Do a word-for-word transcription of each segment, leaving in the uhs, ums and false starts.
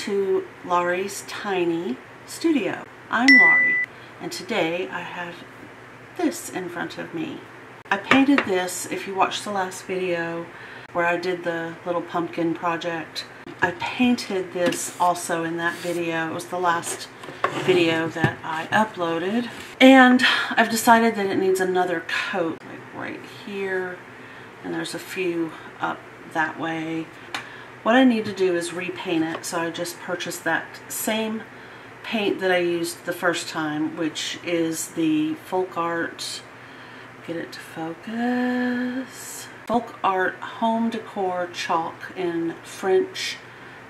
to Laurie's Tiny Studio. I'm Laurie, and today I have this in front of me. I painted this, if you watched the last video where I did the little pumpkin project, I painted this also in that video. It was the last video that I uploaded. And I've decided that it needs another coat, like right here, and there's a few up that way. What I need to do is repaint it, so I just purchased that same paint that I used the first time, which is the Folk Art, get it to focus, Folk Art Home Decor Chalk in French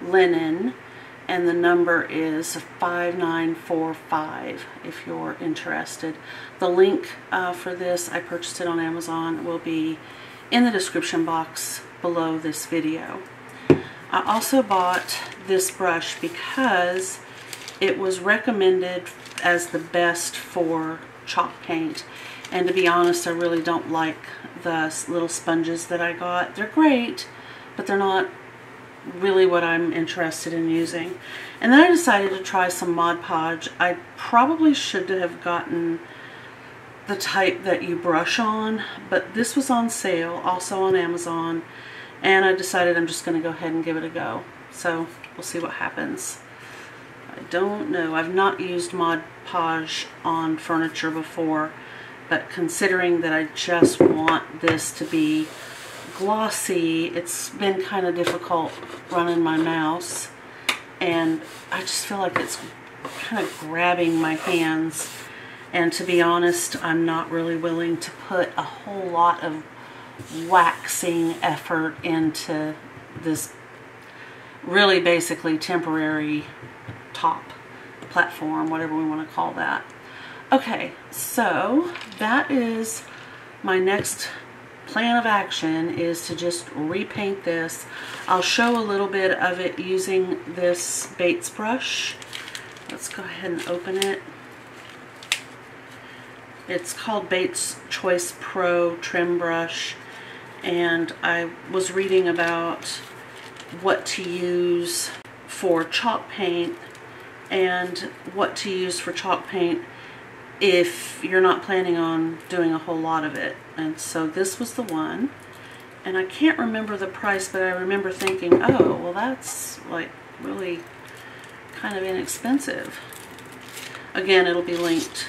Linen, and the number is five nine four five if you're interested. The link uh, for this, I purchased it on Amazon, will be in the description box below this video. I also bought this brush because it was recommended as the best for chalk paint. And to be honest, I really don't like the little sponges that I got. They're great, but they're not really what I'm interested in using. And then I decided to try some Mod Podge. I probably should have gotten the type that you brush on, but this was on sale, also on Amazon. And I decided I'm just going to go ahead and give it a go. So we'll see what happens. I don't know. I've not used Mod Podge on furniture before, but considering that I just want this to be glossy, it's been kind of difficult running my mouse. And I just feel like it's kind of grabbing my hands. And to be honest, I'm not really willing to put a whole lot of waxing effort into this really basically temporary top platform, whatever we want to call that. Okay, so that is my next plan of action, is to just repaint this. I'll show a little bit of it using this Bates brush. Let's go ahead and open it. It's called Bates Choice Pro Trim Brush. And I was reading about what to use for chalk paint and what to use for chalk paint if you're not planning on doing a whole lot of it. And so this was the one. And I can't remember the price, but I remember thinking, oh, well, that's like really kind of inexpensive. Again, it'll be linked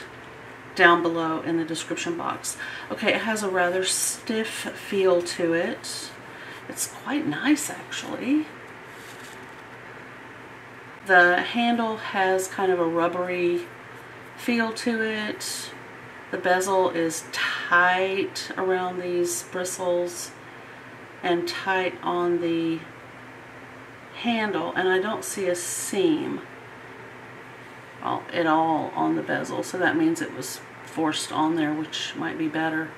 down below in the description box. Okay, it has a rather stiff feel to it. It's quite nice, actually. The handle has kind of a rubbery feel to it. The bezel is tight around these bristles and tight on the handle, and I don't see a seam at all on the bezel, so that means it was forced on there, which might be better.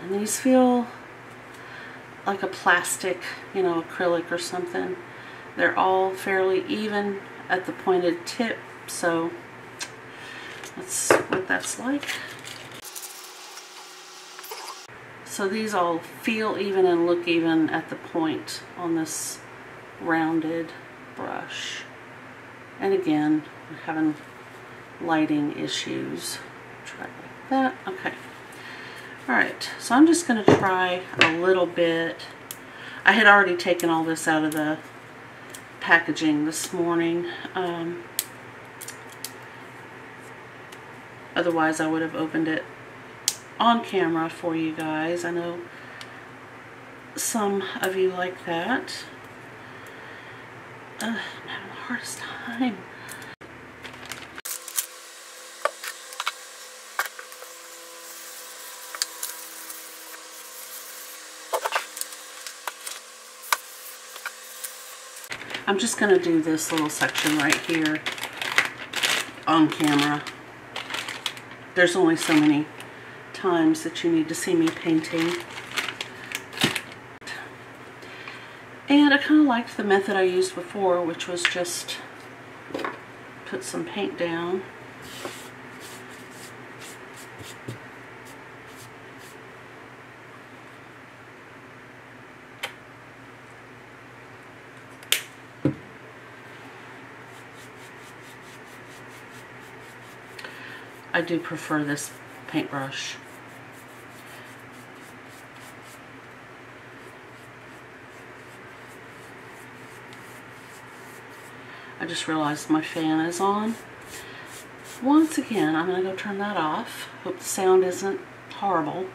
And these feel like a plastic, you know, acrylic or something. They're all fairly even at the pointed tip, so that's what that's like. So these all feel even and look even at the point on this rounded brush. And again, we're having lighting issues. Try like that. Okay. Alright, so I'm just going to try a little bit. I had already taken all this out of the packaging this morning. Um, otherwise, I would have opened it on camera for you guys. I know some of you like that. Uh, I'm having the hardest time. I'm just going to do this little section right here on camera. There's only so many times that you need to see me painting. And I kind of liked the method I used before, which was just put some paint down. I do prefer this paintbrush. I just realized my fan is on. Once again, I'm going to go turn that off. Hope the sound isn't horrible.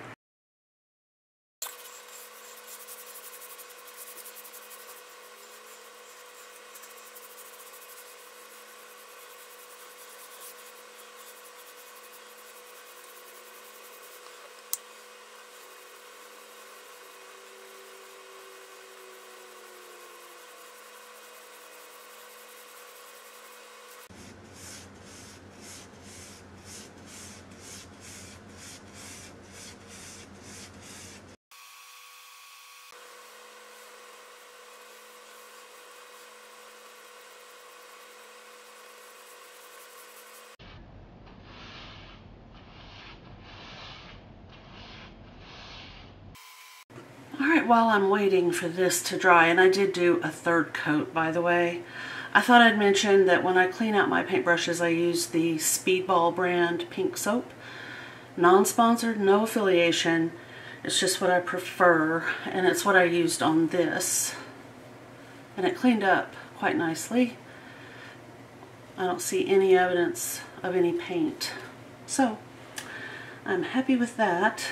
While I'm waiting for this to dry, and I did do a third coat, by the way, I thought I'd mention that when I clean out my paintbrushes, I use the Speedball brand pink soap. Non-sponsored, no affiliation. It's just what I prefer, and it's what I used on this. And it cleaned up quite nicely. I don't see any evidence of any paint. So, I'm happy with that.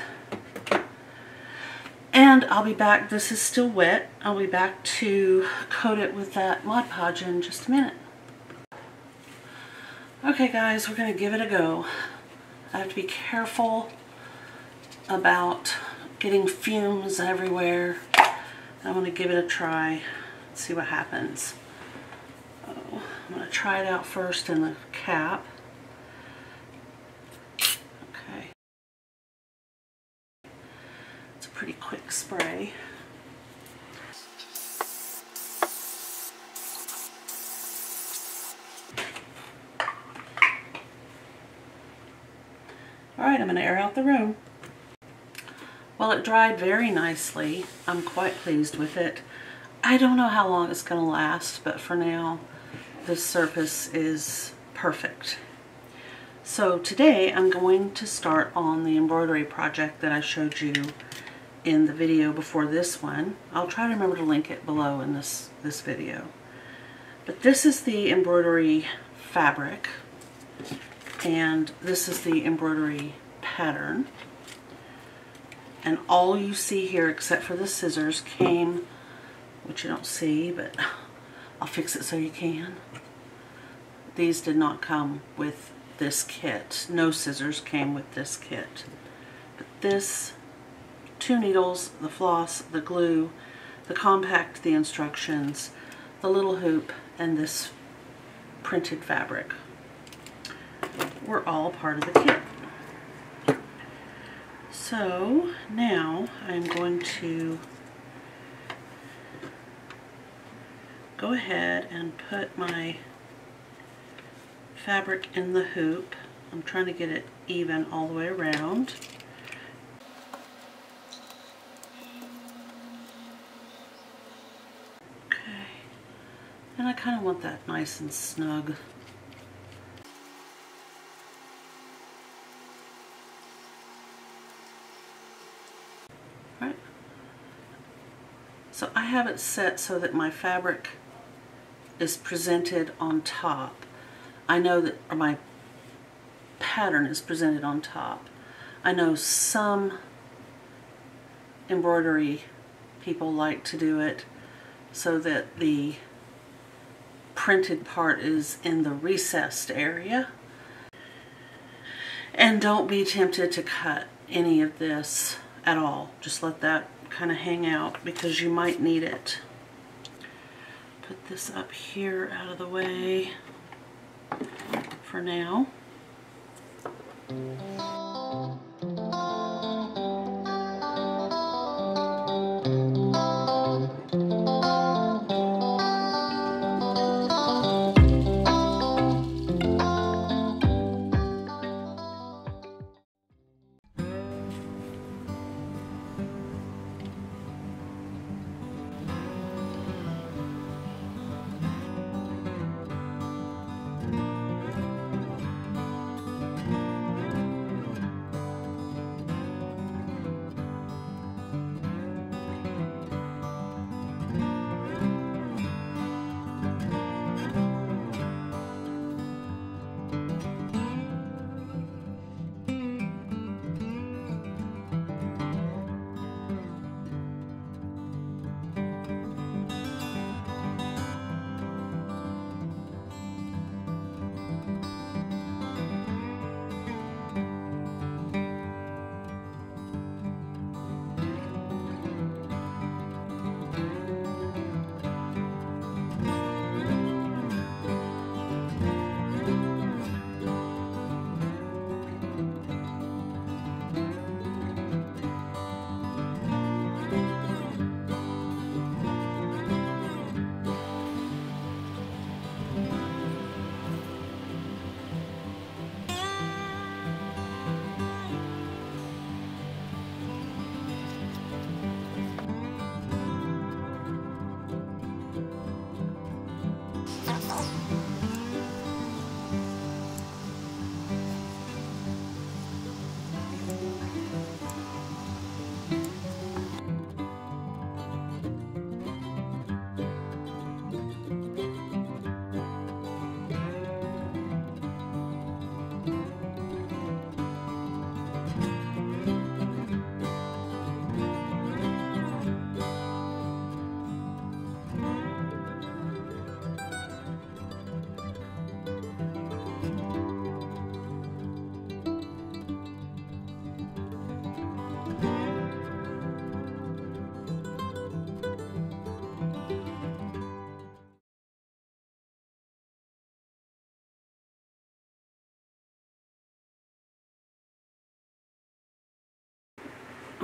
And I'll be back, this is still wet, I'll be back to coat it with that Mod Podge in just a minute. Okay guys, we're going to give it a go. I have to be careful about getting fumes everywhere. I'm going to give it a try, see what happens. Oh, I'm going to try it out first in the cap. Pretty quick spray. Alright, I'm going to air out the room. Well, it dried very nicely. I'm quite pleased with it. I don't know how long it's going to last, but for now, this surface is perfect. So today, I'm going to start on the embroidery project that I showed you in the video before this one. I'll try to remember to link it below in this, this video. But this is the embroidery fabric, and this is the embroidery pattern. And all you see here, except for the scissors, came, which you don't see, but I'll fix it so you can. These did not come with this kit. No scissors came with this kit. But this, two needles, the floss, the glue, the compact, the instructions, the little hoop, and this printed fabric were all part of the kit. So now I'm going to go ahead and put my fabric in the hoop. I'm trying to get it even all the way around. And I kind of want that nice and snug. All right. So I have it set so that my fabric is presented on top. I know that, or my pattern is presented on top. I know some embroidery people like to do it so that the printed part is in the recessed area. And don't be tempted to cut any of this at all. Just let that kind of hang out because you might need it. Put this up here out of the way for now.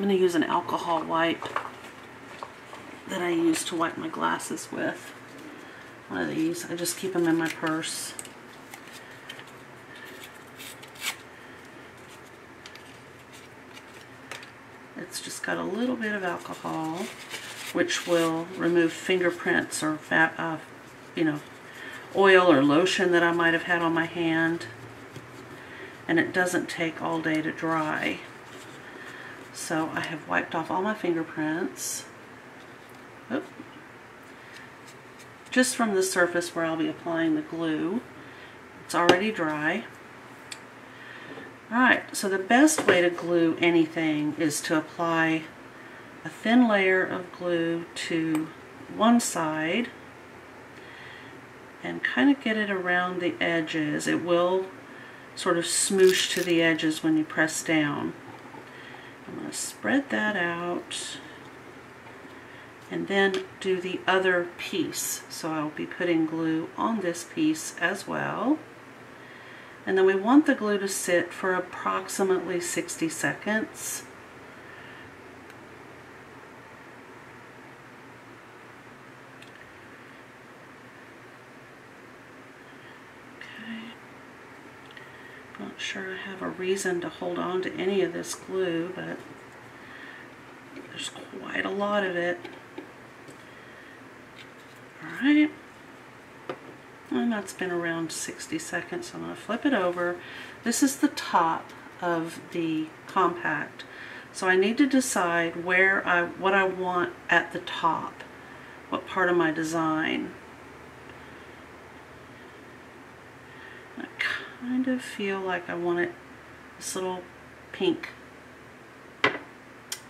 I'm going to use an alcohol wipe that I use to wipe my glasses with. One of these. I just keep them in my purse. It's just got a little bit of alcohol, which will remove fingerprints or fat, uh, you know, oil or lotion that I might have had on my hand. And it doesn't take all day to dry. So I have wiped off all my fingerprints. Oop. Just from the surface where I'll be applying the glue. It's already dry. Alright, so the best way to glue anything is to apply a thin layer of glue to one side and kind of get it around the edges. It will sort of smoosh to the edges when you press down. I'm going to spread that out and then do the other piece. So I'll be putting glue on this piece as well. And then we want the glue to sit for approximately sixty seconds. Okay. Not sure I have a reason to hold on to any of this glue, but there's quite a lot of it. Alright. And that's been around sixty seconds, so I'm going to flip it over. This is the top of the compact. So I need to decide where I what I want at the top, what part of my design. I kind of feel like I want it, this little pink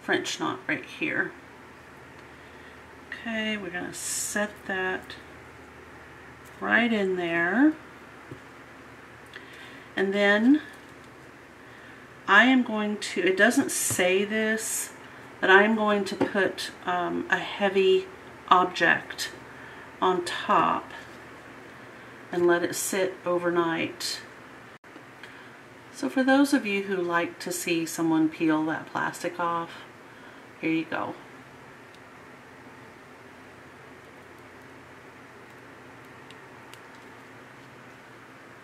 French knot right here. Okay, we're going to set that right in there, and then I am going to, it doesn't say this, but I am going to put um, a heavy object on top and let it sit overnight. So for those of you who like to see someone peel that plastic off, here you go.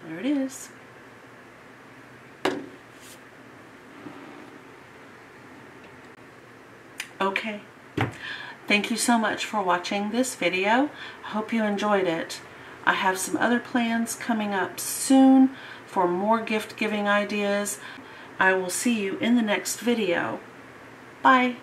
There it is. Okay. Thank you so much for watching this video. I hope you enjoyed it. I have some other plans coming up soon for more gift giving ideas. I will see you in the next video. Bye.